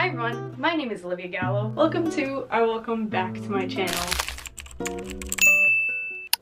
Hi everyone, my name is Olivia Gallo. Welcome to or welcome back to my channel.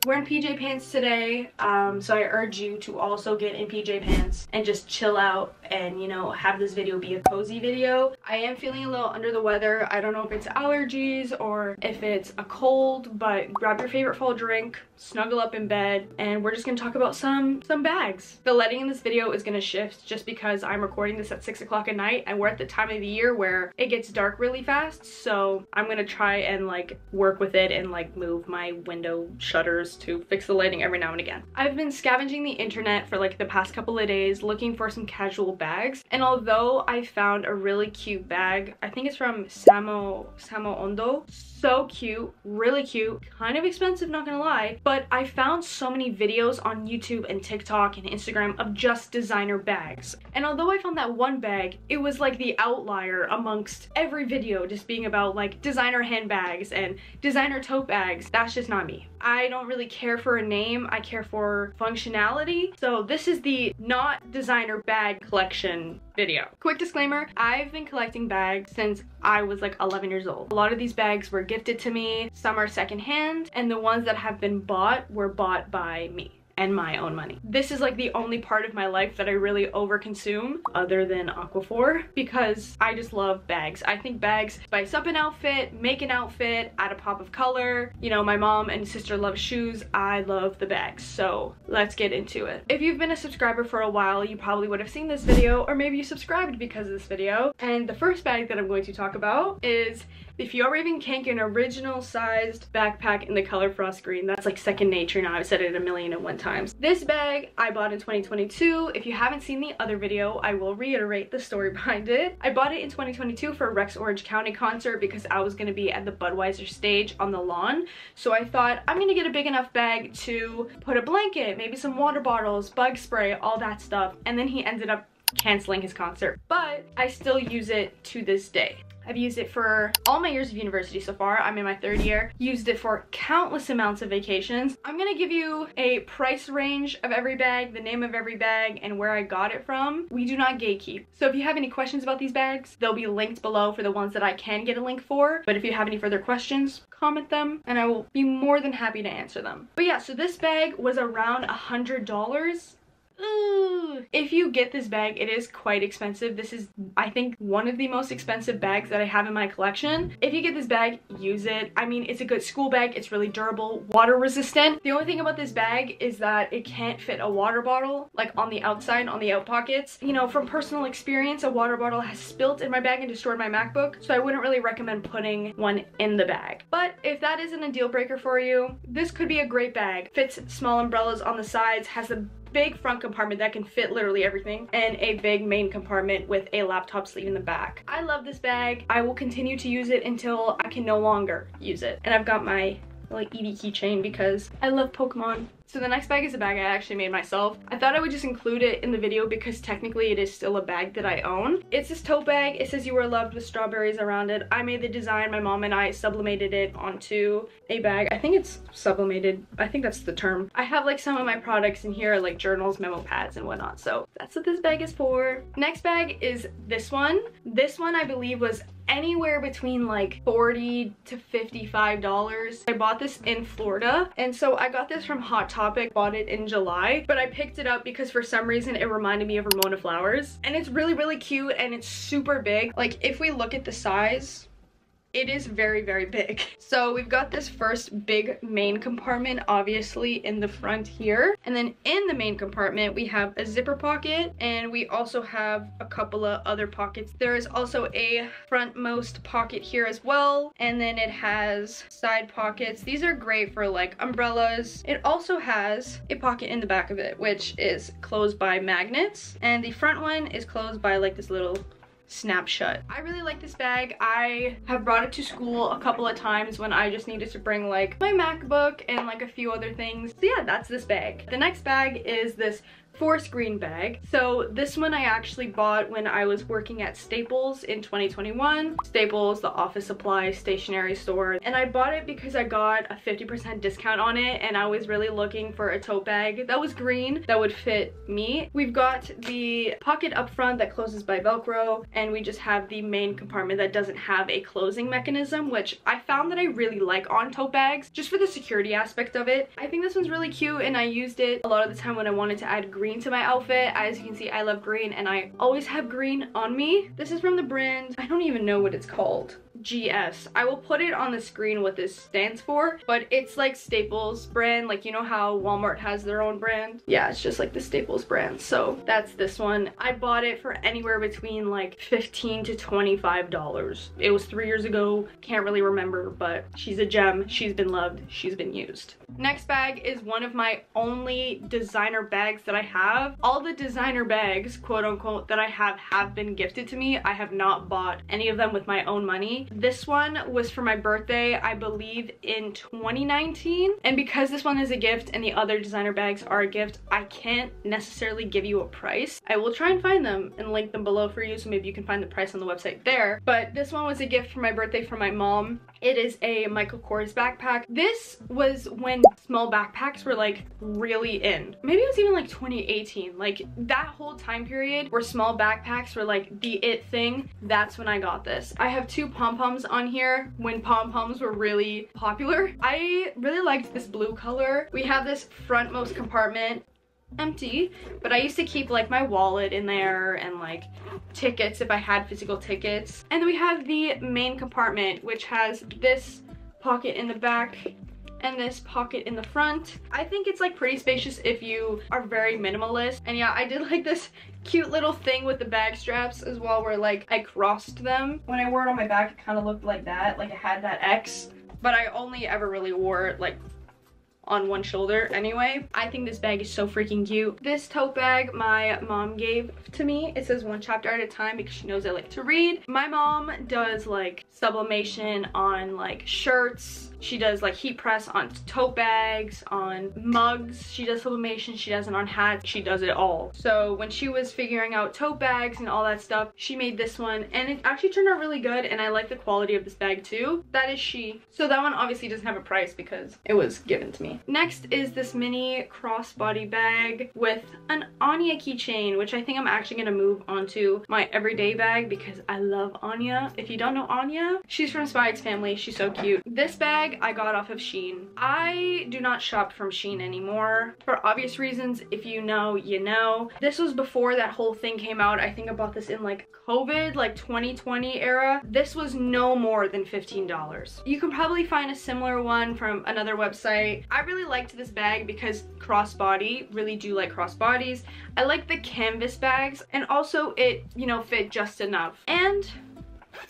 We're in PJ pants today, so I urge you to also get in PJ pants and just chill out and, you know, have this video be a cozy video. I am feeling a little under the weather. I don't know if it's allergies or if it's a cold, but grab your favorite fall drink, snuggle up in bed, and we're just gonna talk about some bags. The lighting in this video is gonna shift just because I'm recording this at 6 o'clock at night and we're at the time of the year where it gets dark really fast, so I'm gonna try and like work with it and like move my window shutters to fix the lighting every now and again. I've been scavenging the internet for like the past couple of days looking for some casual bags, and although I found a really cute bag, I think it's from Samo Ondo, so cute, really cute, kind of expensive, not gonna lie, but I found so many videos on YouTube and TikTok and Instagram of just designer bags, and although I found that one bag, it was like the outlier amongst every video just being about like designer handbags and designer tote bags. That's just not me. I don't really care for a name, I care for functionality, so this is the not designer bag collection video. Quick disclaimer, I've been collecting bags since I was like 11 years old. A lot of these bags were gifted to me, some are secondhand, and the ones that have been bought were bought by me and my own money. This is like the only part of my life that I really overconsume other than Aquaphor, because I just love bags. I think bags spice up an outfit, make an outfit, add a pop of color. You know, my mom and sister love shoes. I love the bags, so let's get into it. If you've been a subscriber for a while, you probably would have seen this video, or maybe you subscribed because of this video. And the first bag that I'm going to talk about is the Fjallraven Kanken original sized backpack in the color frost green. That's like second nature now. I've said it a million and one times. This bag I bought in 2022. If you haven't seen the other video, I will reiterate the story behind it. I bought it in 2022 for a Rex Orange County concert because I was going to be at the Budweiser stage on the lawn. So I thought I'm going to get a big enough bag to put a blanket, maybe some water bottles, bug spray, all that stuff. And then he ended up canceling his concert, but I still use it to this day. I've used it for all my years of university so far. I'm in my third year. Used it for countless amounts of vacations. I'm gonna give you a price range of every bag, the name of every bag, and where I got it from. We do not gatekeep. So if you have any questions about these bags, they'll be linked below for the ones that I can get a link for. But if you have any further questions, comment them and I will be more than happy to answer them. But yeah, so this bag was around $100. Ooh. If you get this bag, it is quite expensive. This is, I think, one of the most expensive bags that I have in my collection. If you get this bag, use it. I mean, it's a good school bag. It's really durable, water resistant. The only thing about this bag is that it can't fit a water bottle, like on the outside, on the out pockets. You know, from personal experience, a water bottle has spilt in my bag and destroyed my MacBook, so I wouldn't really recommend putting one in the bag. But if that isn't a deal breaker for you, this could be a great bag. Fits small umbrellas on the sides, has a big front compartment that can fit literally everything, and a big main compartment with a laptop sleeve in the back. I love this bag. I will continue to use it until I can no longer use it. And I've got my like Eevee keychain because I love Pokemon. So the next bag is a bag I actually made myself. I thought I would just include it in the video because technically it is still a bag that I own. It's this tote bag. It says "You Are Loved" with strawberries around it. I made the design. My mom and I sublimated it onto a bag. I think it's sublimated. I think that's the term. I have like some of my products in here, like journals, memo pads, and whatnot. So that's what this bag is for. Next bag is this one. This one I believe was anywhere between like $40 to $55. I bought this in Florida, and so I got this from Hot Topic, bought it in July, but I picked it up because for some reason it reminded me of Ramona Flowers, and it's really cute, and it's super big. Like if we look at the size, it is very big. So we've got this first big main compartment obviously in the front here, and then in the main compartment we have a zipper pocket, and we also have a couple of other pockets. There is also a frontmost pocket here as well, and then it has side pockets. These are great for like umbrellas. It also has a pocket in the back of it which is closed by magnets, and the front one is closed by like this little snapshot. I really like this bag. I have brought it to school a couple of times when I just needed to bring like my MacBook and like a few other things. So yeah, that's this bag. The next bag is this four-screen bag. So this one I actually bought when I was working at Staples in 2021. Staples, the office supply, stationery store. And I bought it because I got a 50% discount on it, and I was really looking for a tote bag that was green, that would fit me. We've got the pocket up front that closes by Velcro, and we just have the main compartment that doesn't have a closing mechanism, which I found that I really like on tote bags, just for the security aspect of it. I think this one's really cute, and I used it a lot of the time when I wanted to add green to my outfit. As you can see, I love green, and I always have green on me. This is from the brand, I don't even know what it's called. GS. I will put it on the screen what this stands for, but it's like Staples brand, like you know how Walmart has their own brand? Yeah, it's just like the Staples brand. So that's this one. I bought it for anywhere between like $15 to $25. It was 3 years ago, can't really remember, but she's a gem. She's been loved, she's been used. Next bag is one of my only designer bags that I have. All the designer bags, quote unquote, that I have been gifted to me. I have not bought any of them with my own money. This one was for my birthday, I believe in 2019, and because this one is a gift and the other designer bags are a gift, I can't necessarily give you a price. I will try and find them and link them below for you, so maybe you can find the price on the website there. But this one was a gift for my birthday from my mom. It is a Michael Kors backpack. This was when small backpacks were like really in. Maybe it was even like 2018, like that whole time period where small backpacks were like the it thing. That's when I got this. I have two pom-poms on here when pom-poms were really popular. I really liked this blue color. We have this frontmost compartment empty, but I used to keep like my wallet in there and like tickets if I had physical tickets. And then we have the main compartment, which has this pocket in the back and this pocket in the front. I think it's like pretty spacious if you are very minimalist. And yeah, I did like this cute little thing with the bag straps as well, where like I crossed them. When I wore it on my back, it kind of looked like that, like it had that X, but I only ever really wore it like on one shoulder anyway. I think this bag is so freaking cute. This tote bag my mom gave to me. It says one chapter at a time because she knows I like to read. My mom does like sublimation on like shirts. She does like heat press on tote bags, on mugs. She does sublimation, she does it on hats, she does it all. So when she was figuring out tote bags and all that stuff, she made this one, and it actually turned out really good, and I like the quality of this bag too. That is she. So that one obviously doesn't have a price because it was given to me. Next is this mini crossbody bag with an Anya keychain, which I think I'm actually gonna move onto my everyday bag because I love Anya. If you don't know Anya, she's from Spy x Family, she's so cute. This bag I got off of Shein. I do not shop from Shein anymore for obvious reasons. If you know, you know. This was before that whole thing came out. I think I bought this in like COVID, like 2020 era. This was no more than $15. You can probably find a similar one from another website. I really liked this bag because crossbody, really do like crossbodies. I like the canvas bags, and also it, you know, fit just enough. And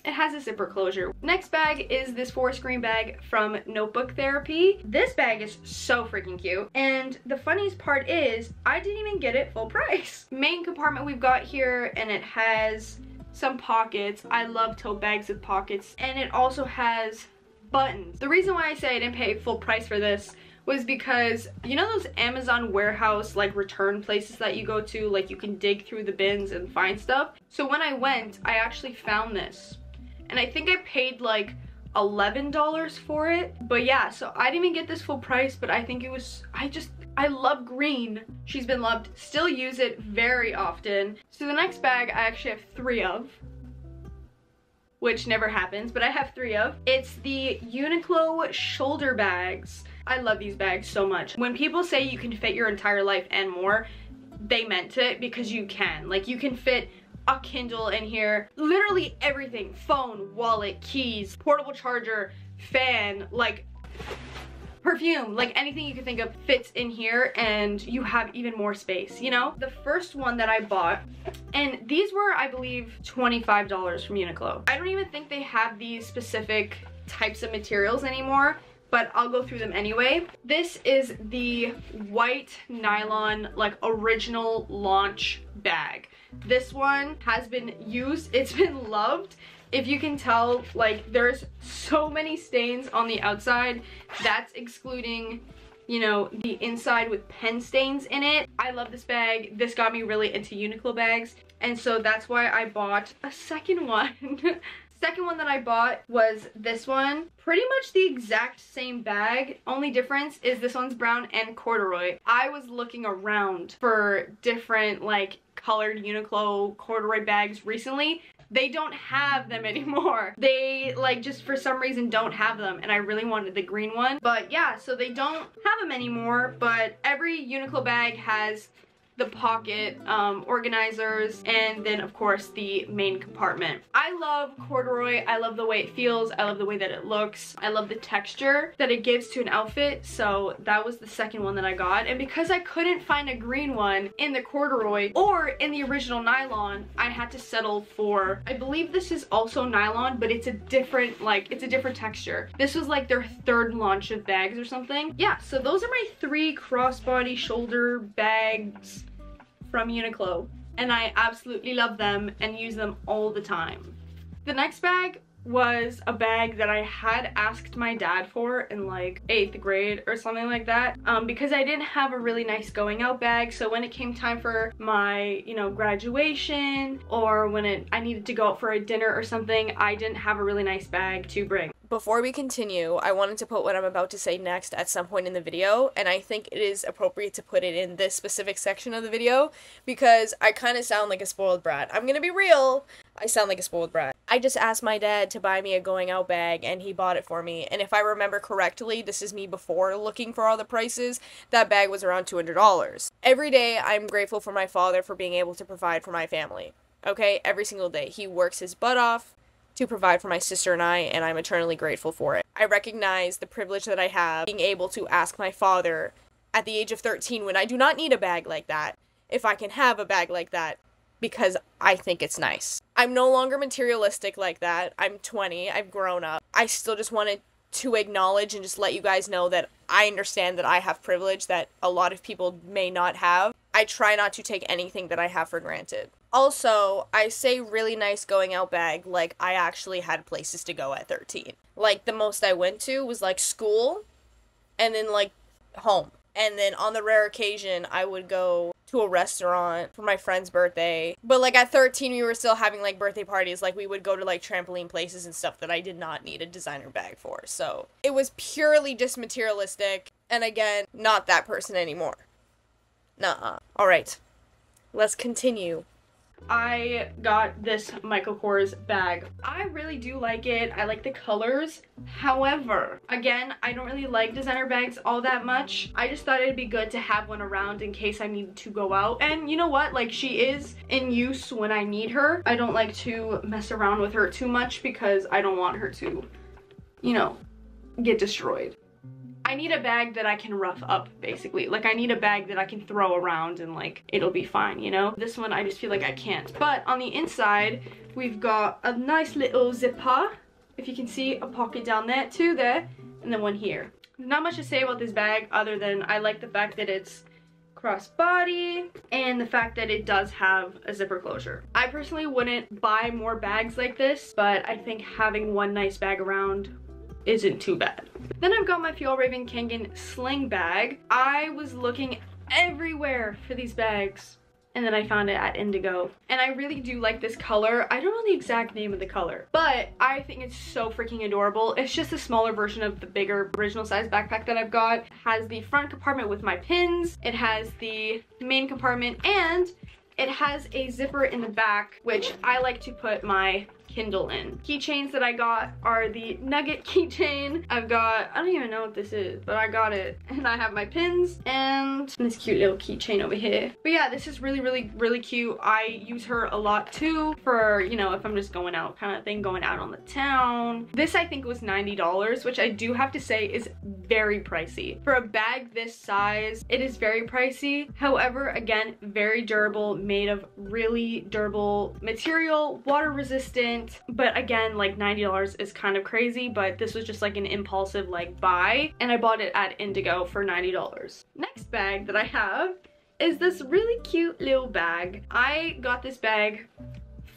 it has a zipper closure. Next bag is this four-screen bag from Notebook Therapy. This bag is so freaking cute. And the funniest part is I didn't even get it full price. Main compartment we've got here, and it has some pockets. I love tote bags with pockets. And it also has buttons. The reason why I say I didn't pay full price for this was because, you know those Amazon warehouse like return places that you go to, like you can dig through the bins and find stuff? So when I went, I actually found this, and I think I paid like $11 for it. But yeah, so I didn't even get this full price, but I think it was, I love green. She's been loved, still use it very often. So the next bag I actually have three of, which never happens, but I have three of. It's the Uniqlo shoulder bags. I love these bags so much. When people say you can fit your entire life and more, they meant it, because you can. Like you can fit a Kindle in here, literally everything, phone, wallet, keys, portable charger, fan, like perfume, like anything you can think of fits in here, and you have even more space, you know? The first one that I bought, and these were, I believe, $25 from Uniqlo. I don't even think they have these specific types of materials anymore, but I'll go through them anyway. This is the white nylon, like original launch bag. This one has been used, it's been loved. If you can tell, like there's so many stains on the outside. That's excluding you know, the inside with pen stains in it. I love this bag. This got me really into Uniqlo bags, and so that's why I bought a second one. Second one that I bought was this one. Pretty much the exact same bag. Only difference is this one's brown and corduroy. I was looking around for different like colored Uniqlo corduroy bags recently. They don't have them anymore. They like just for some reason don't have them, and I really wanted the green one. But yeah, so they don't have them anymore, but every Uniqlo bag has the pocket organizers, and then of course the main compartment. I love corduroy. I love the way it feels. I love the way that it looks. I love the texture that it gives to an outfit. So that was the second one that I got, and because I couldn't find a green one in the corduroy or in the original nylon, I had to settle for, I believe this is also nylon, but it's a different, like, it's a different texture. This was like their third launch of bags or something. Yeah, so those are my three crossbody shoulder bags from Uniqlo, and I absolutely love them and use them all the time. The next bag was a bag that I had asked my dad for in like 8th grade or something like that, because I didn't have a really nice going out bag. So when it came time for my, you know, graduation, or when I needed to go out for a dinner or something, I didn't have a really nice bag to bring. Before we continue, I wanted to put what I'm about to say next at some point in the video, and I think it is appropriate to put it in this specific section of the video because I kind of sound like a spoiled brat. I'm gonna be real, I sound like a spoiled brat. I just asked my dad to buy me a going out bag, and he bought it for me, and if I remember correctly, this is me before looking for all the prices, that bag was around $200. Every day, I'm grateful for my father for being able to provide for my family, okay? Every single day. He works his butt off to provide for my sister and I, and I'm eternally grateful for it. I recognize the privilege that I have being able to ask my father at the age of 13, when I do not need a bag like that, if I can have a bag like that, because I think it's nice. I'm no longer materialistic like that. I'm 20, I've grown up. I still just wanted to acknowledge and just let you guys know that I understand that I have privilege that a lot of people may not have. I try not to take anything that I have for granted. Also, I say really nice going out bag like I actually had places to go at 13. Like, the most I went to was, like, school, and then, like, home. And then on the rare occasion, I would go to a restaurant for my friend's birthday. But, like, at 13, we were still having, like, birthday parties. Like, we would go to, like, trampoline places and stuff that I did not need a designer bag for. So, it was purely just materialistic. And again, not that person anymore. Nuh-uh. Alright, let's continue. I got this Michael Kors bag. I really do like it. I like the colors. However, again, I don't really like designer bags all that much. I just thought it'd be good to have one around in case I needed to go out. And you know what? Like, she is in use when I need her. I don't like to mess around with her too much because I don't want her to, you know, get destroyed. I need a bag that I can rough up, basically. Like, I need a bag that I can throw around and, like, it'll be fine, you know? This one, I just feel like I can't. But on the inside, we've got a nice little zipper. If you can see, a pocket down there, two there, and then one here. Not much to say about this bag other than I like the fact that it's crossbody and the fact that it does have a zipper closure. I personally wouldn't buy more bags like this, but I think having one nice bag around isn't too bad. Then I've got my Fjallraven Kanken sling bag. I was looking everywhere for these bags, and then I found it at Indigo. And I really do like this color. I don't know the exact name of the color, but I think it's so freaking adorable. It's just a smaller version of the bigger original size backpack that I've got. It has the front compartment with my pins. It has the main compartment, and it has a zipper in the back, which I like to put my Kindle in. Keychains that I got are the Nugget keychain. I've got, I don't even know what this is, but I got it. And I have my pins and this cute little keychain over here. But yeah, this is really, really, really cute. I use her a lot too for, you know, if I'm just going out kind of thing, going out on the town. This I think was $90, which I do have to say is very pricey. For a bag this size, it is very pricey. However, again, very durable, made of really durable material, water resistant. But again, like, $90 is kind of crazy, but this was just like an impulsive, like, buy, and I bought it at Indigo for $90. Next bag that I have is this really cute little bag. I got this bag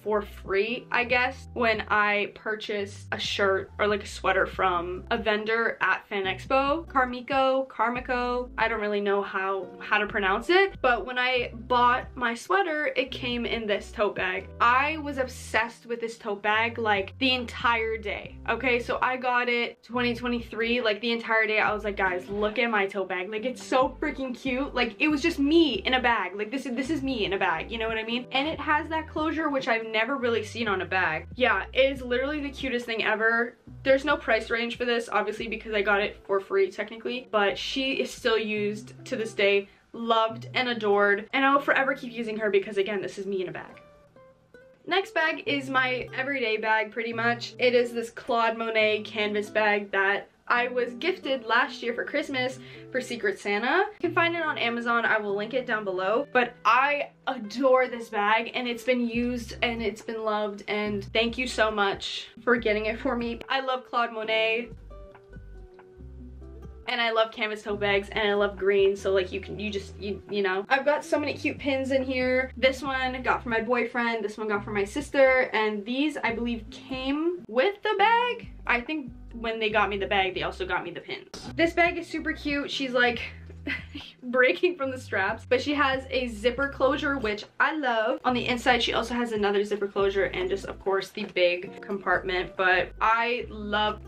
for free, I guess, when I purchase a shirt or like a sweater from a vendor at Fan Expo. Carmico, I don't really know how to pronounce it, but when I bought my sweater, it came in this tote bag. I was obsessed with this tote bag like the entire day. Okay, so I got it 2023, like the entire day I was like, guys, look at my tote bag, like it's so freaking cute. Like it was just me in a bag, like this is me in a bag, you know what I mean? And it has that closure, which I've never really seen on a bag. Yeah, it is literally the cutest thing ever. There's no price range for this, obviously, because I got it for free technically, but she is still used to this day, loved and adored, and I will forever keep using her because, again, this is me in a bag. Next bag is my everyday bag, pretty much. It is this Claude Monet canvas bag that I was gifted last year for Christmas for Secret Santa. You can find it on Amazon, I will link it down below. But I adore this bag, and it's been used and it's been loved, and thank you so much for getting it for me. I love Claude Monet, and I love canvas tote bags, and I love green, so like you know. I've got so many cute pins in here. This one got for my boyfriend, this one got for my sister, and these I believe came with the bag. I think when they got me the bag, they also got me the pins. This bag is super cute. She's like breaking from the straps, but she has a zipper closure, which I love. On the inside, she also has another zipper closure and just, of course, the big compartment, but I love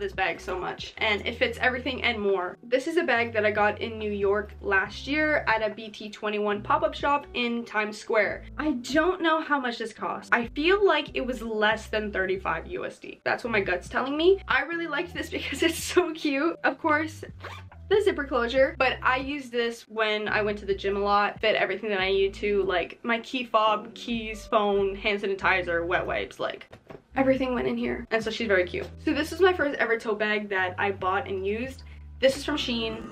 this bag so much, and it fits everything and more. This is a bag that I got in New York last year at a BT21 pop-up shop in Times Square. I don't know how much this cost. I feel like it was less than $35 USD. That's what my gut's telling me. I really liked this because it's so cute. Of course, the zipper closure, but I used this when I went to the gym a lot. Fit everything that I needed to, like my key fob, keys, phone, hand sanitizer, wet wipes, like everything went in here. And so she's very cute. So this is my first ever tote bag that I bought and used. This is from Shein.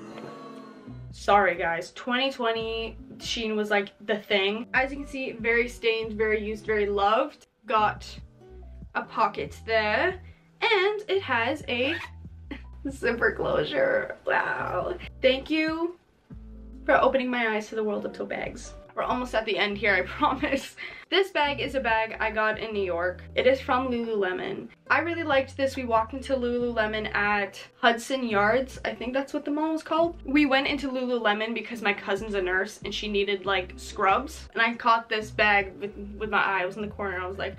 Sorry guys, 2020 Shein was like the thing. As you can see, very stained, very used, very loved. Got a pocket there, and it has a zipper closure. Wow. Thank you for opening my eyes to the world of tote bags. We're almost at the end here, I promise. This bag is a bag I got in New York. It is from Lululemon. I really liked this. We walked into Lululemon at Hudson Yards. I think that's what the mall was called. We went into Lululemon because my cousin's a nurse and she needed like scrubs. And I caught this bag with my eye. I was in the corner. I was like,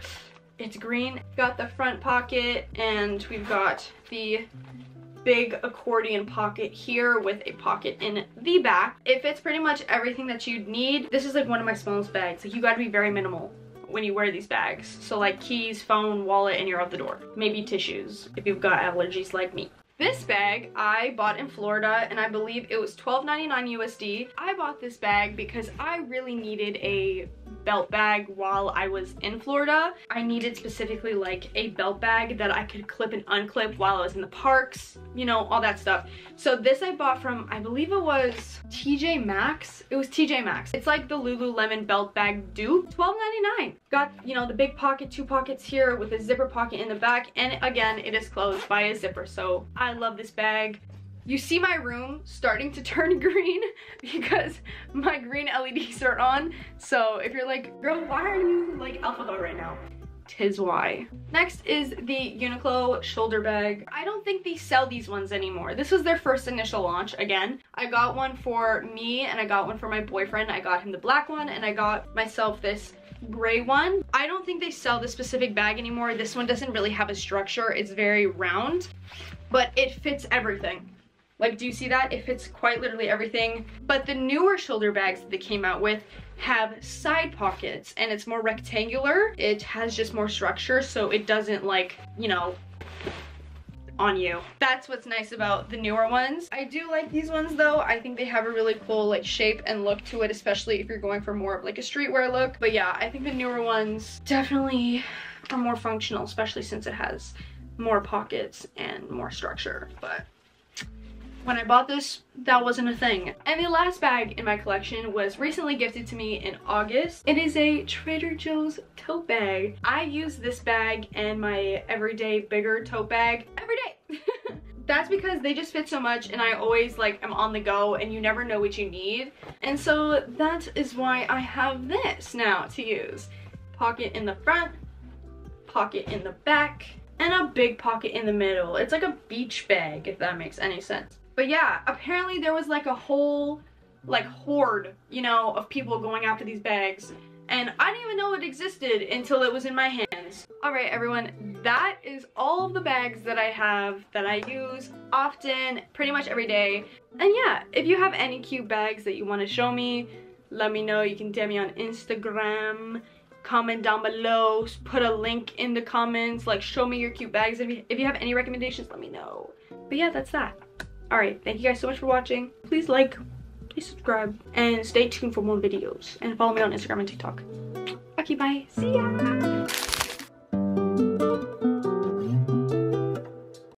it's green. Got the front pocket, and we've got the big accordion pocket here with a pocket in the back. It fits pretty much everything that you'd need. This is like one of my smallest bags. Like you gotta be very minimal when you wear these bags. So like keys, phone, wallet, and you're out the door. Maybe tissues if you've got allergies like me. This bag I bought in Florida, and I believe it was $12.99 USD. I bought this bag because I really needed a belt bag while I was in Florida. I needed specifically like a belt bag that I could clip and unclip while I was in the parks, you know, all that stuff. So this I bought from, I believe it was TJ Maxx. It was TJ Maxx. It's like the Lululemon belt bag dupe. $12.99. Got, you know, the big pocket, two pockets here with a zipper pocket in the back. And again, it is closed by a zipper. So I love this bag. You see my room starting to turn green because my green LEDs are on. So if you're like, girl, why are you like alcohol right now? Tis why. Next is the Uniqlo shoulder bag. I don't think they sell these ones anymore. This was their first initial launch. Again, I got one for me and I got one for my boyfriend. I got him the black one and I got myself this gray one. I don't think they sell this specific bag anymore. This one doesn't really have a structure. It's very round, but it fits everything. Like, do you see that? It fits quite literally everything. But the newer shoulder bags that they came out with have side pockets, and it's more rectangular. It has just more structure, so it doesn't, like, you know, on you. That's what's nice about the newer ones. I do like these ones though. I think they have a really cool like shape and look to it, especially if you're going for more of like a streetwear look. But yeah, I think the newer ones definitely are more functional, especially since it has more pockets and more structure. But when I bought this, that wasn't a thing. And the last bag in my collection was recently gifted to me in August. It is a Trader Joe's tote bag. I use this bag and my everyday bigger tote bag every day. That's because they just fit so much, and I always like am on the go and you never know what you need. And so that is why I have this now to use. pocket in the front, pocket in the back, and a big pocket in the middle. It's like a beach bag, if that makes any sense. But yeah, apparently there was like a whole horde, you know, of people going after these bags. And I didn't even know it existed until it was in my hands. Alright everyone, that is all of the bags that I have that I use often, pretty much every day. And yeah, if you have any cute bags that you want to show me, let me know. You can DM me on Instagram, comment down below, put a link in the comments, like show me your cute bags. If you have any recommendations, let me know. But yeah, that's that. Alright, thank you guys so much for watching. Please like, please subscribe, and stay tuned for more videos. And follow me on Instagram and TikTok. Okay, bye. See ya!